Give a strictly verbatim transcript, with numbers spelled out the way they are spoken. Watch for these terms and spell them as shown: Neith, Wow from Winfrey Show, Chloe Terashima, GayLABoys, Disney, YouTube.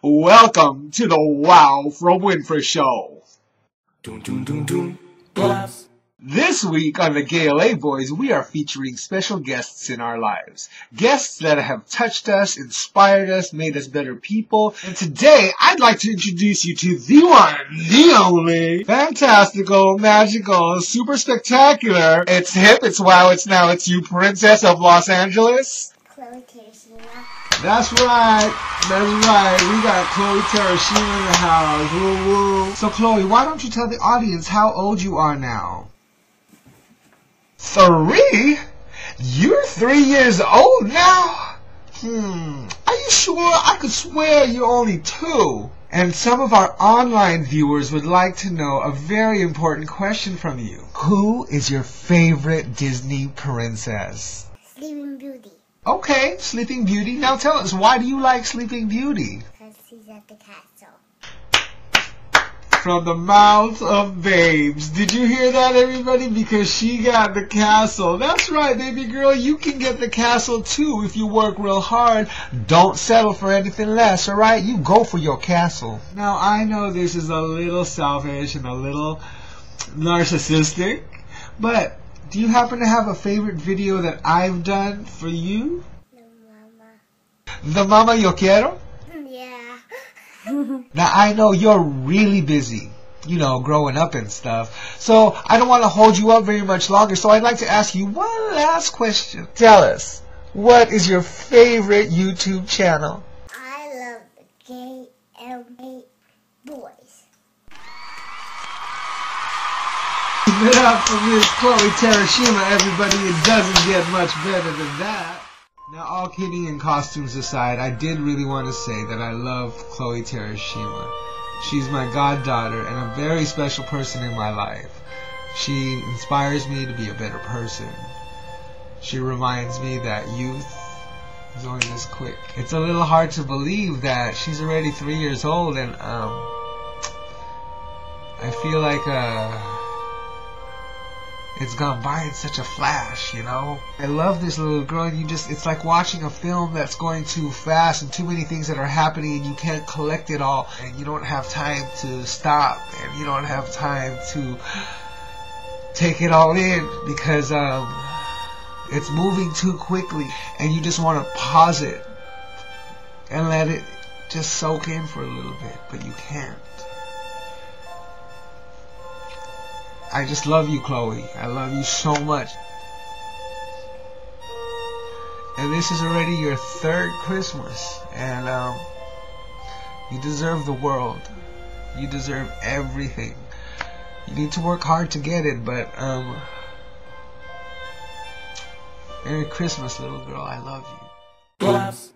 Welcome to the Wow from Winfrey Show. Dun, dun, dun, dun. Yes. This week on the GayLABoys, we are featuring special guests in our lives. Guests that have touched us, inspired us, made us better people. And today, I'd like to introduce you to the one, the only, fantastical, magical, super spectacular, it's hip, it's wow, it's now, it's you, Princess of Los Angeles, Chloe Terashima. That's right, that's right, we got Chloe Terashima in the house, woo woo. So Chloe, why don't you tell the audience how old you are now? Three? You're three years old now? Hmm, are you sure? I could swear you're only two. And some of our online viewers would like to know a very important question from you. Who is your favorite Disney princess? Sleeping Beauty. Okay, Sleeping Beauty. Now tell us, why do you like Sleeping Beauty? Because she's at the castle. From the mouth of babes. Did you hear that, everybody? Because she got the castle. That's right, baby girl. You can get the castle, too, if you work real hard. Don't settle for anything less, all right? You go for your castle. Now, I know this is a little selfish and a little narcissistic, but do you happen to have a favorite video that I've done for you? The Mama. The Mama Yo Quiero? Yeah. Now, I know you're really busy, you know, growing up and stuff. So, I don't want to hold you up very much longer, so I'd like to ask you one last question. Tell us, what is your favorite YouTube channel? I love the GayLABoys. Give it up for Miss Chloe Terashima, everybody. It doesn't get much better than that. Now, all kidding and costumes aside, I did really want to say that I love Chloe Terashima. She's my goddaughter and a very special person in my life. She inspires me to be a better person. She reminds me that youth is only this quick. It's a little hard to believe that she's already three years old, and um, I feel like uh. it's gone by in such a flash, you know? I love this little girl, and you just, it's like watching a film that's going too fast and too many things that are happening, and you can't collect it all, and you don't have time to stop, and you don't have time to take it all in, because um, it's moving too quickly, and you just want to pause it and let it just soak in for a little bit, but you can't. I just love you, Chloe. I love you so much. And this is already your third Christmas. And um, you deserve the world. You deserve everything. You need to work hard to get it, but um, Merry Christmas, little girl. I love you. Yes.